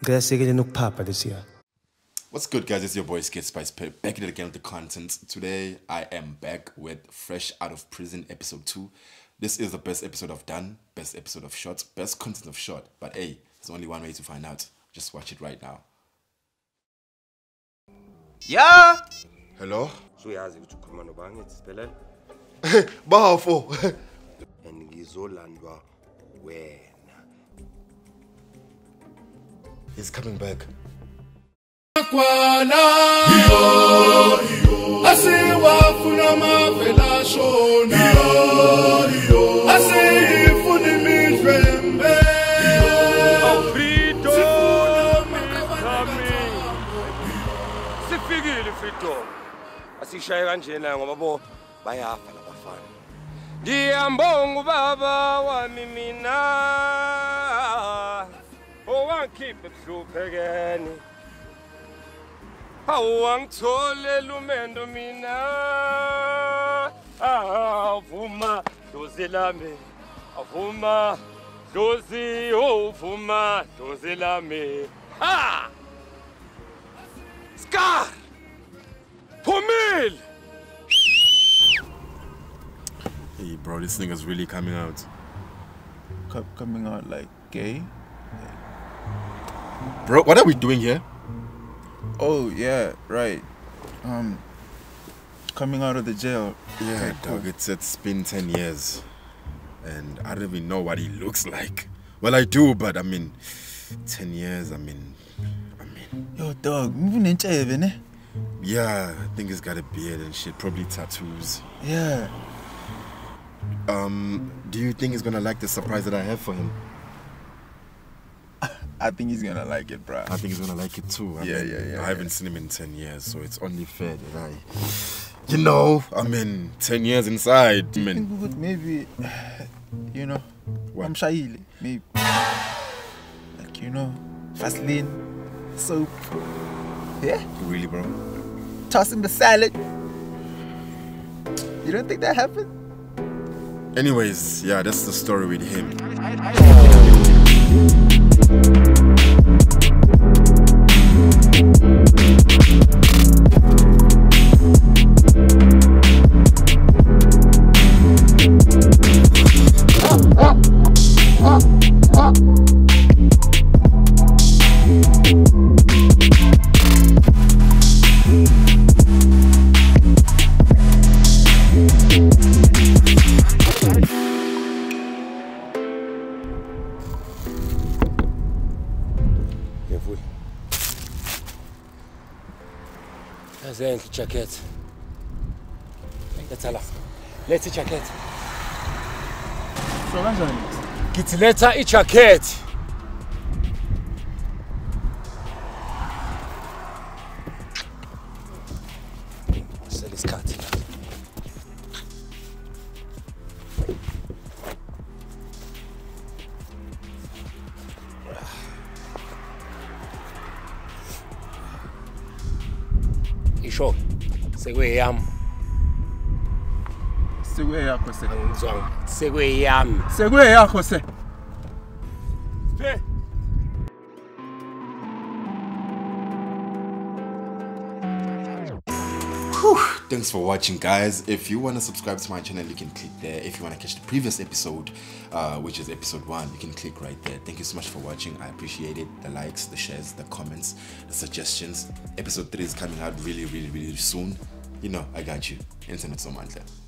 What's good, guys? It's your boy Skate Spice Pip, back at it again with the content. Today I am back with Fresh Out of Prison episode 2. This is the best episode I've done, best episode of short, best content of short. But hey, there's only one way to find out. Just watch it right now. Yeah. Hello. He's coming back. Oh, I keep it through again. I want to let Lumendomina. Ah, Fuma, Dozilame. Fuma, Dozi, oh, Fuma, Dozilame. Ah! Scar! Pumil! Hey, bro, this thing is really coming out. Coming out like gay? Bro, what are we doing here? Oh, yeah, right. Coming out of the jail. Yeah, okay, dog, cool. It's been 10 years. And I don't even know what he looks like. Well, I do, but I mean, 10 years, I mean. Yo, dog, moving in even, eh? Yeah, I think he's got a beard and shit, probably tattoos. Yeah. Do you think he's gonna like the surprise that I have for him? I think he's gonna like it, bruh. I think he's gonna like it too. I mean, yeah. I haven't seen him in 10 years, so it's only fair that I mean, 10 years inside. I mean, maybe, you know, what? I'm Shaili, maybe. Like, you know, Vaseline, soap. Yeah? Really, bro? Tossing the salad. You don't think that happened? Anyways, yeah, that's the story with him. Jacket. Let's ala. Let's jacket. So what's on it? Get letter I jacket. Sell this cut. Sure. Segwayam. Segwaya Jose. Segwayam. Segwaya Jose. Thanks for watching, guys. If you want to subscribe to my channel, you can click there. If you want to catch the previous episode, which is episode 1, you can click right there. Thank you so much for watching. I appreciate it. The likes, the shares, the comments, the suggestions. Episode 3 is coming out really, really, really soon. You know, I got you. Internet so much.